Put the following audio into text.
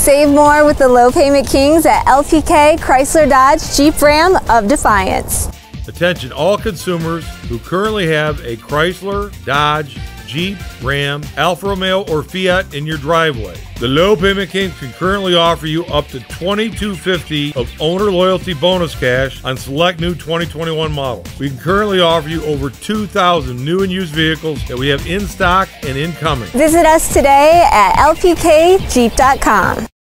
Save more with the low payment kings at LPK Chrysler Dodge Jeep Ram of Defiance. Attention all consumers who currently have a Chrysler, Dodge, Jeep, Ram, Alfa Romeo, or Fiat in your driveway. The Low Payment Kings can currently offer you up to $2,250 of owner loyalty bonus cash on select new 2021 models. We can currently offer you over 2,000 new and used vehicles that we have in stock and incoming. Visit us today at LPKJeep.com.